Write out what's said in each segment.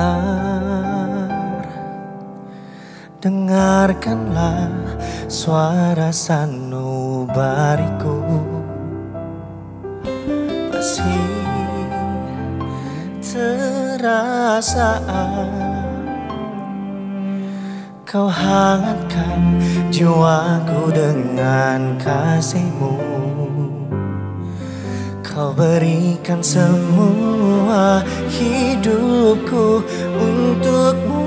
mendengar. Dengarkanlah suara sanubariku, masih terasa kau hangatkan jiwaku dengan kasihmu. Kau berikan semua hidupku untukmu.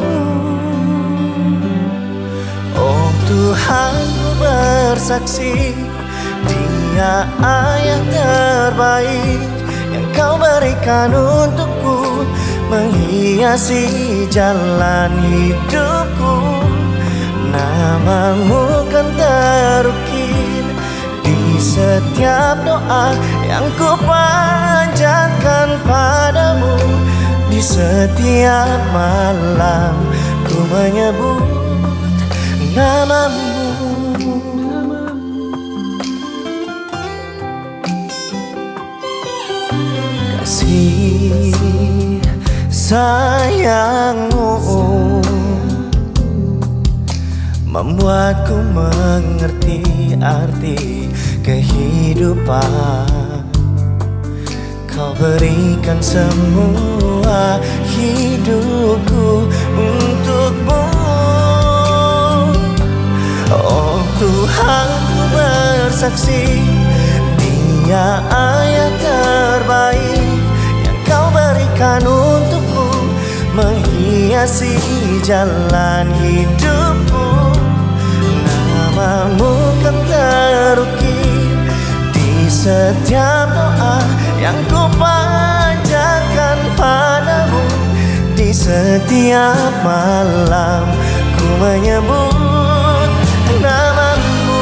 Oh Tuhan, ku bersaksi, Dia yang terbaik yang Kau berikan untukku, menghiasi jalan hidupku. Namamu kan terukir di setiap doa yang ku panjatkan padamu. Di setiap malam ku menyebut namamu. Kasih sayangmu membuatku mengerti arti kehidupan. Kau berikan semua hidupku untukmu. Oh Tuhan, ku bersaksi, Dia yang terbaik yang Kau berikan untukku, menghiasi jalan hidupku. Namamu kan terukir di setiap doa yang ku panjatkan padamu. Di setiap malam ku menyebut namamu.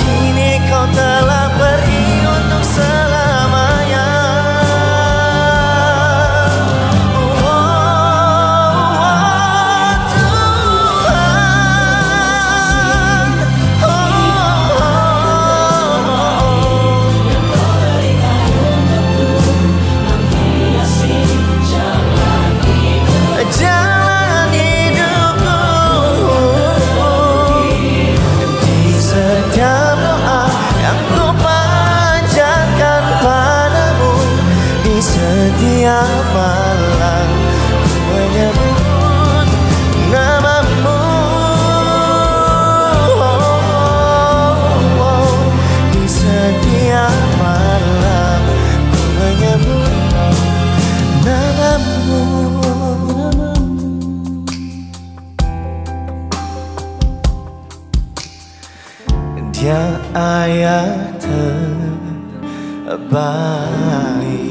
Kini Kau telah pergi untuk selamanya. Setiap malam ku menyebut namamu. Di setiap malam ku menyebut namamu. Dia ayah terbaik.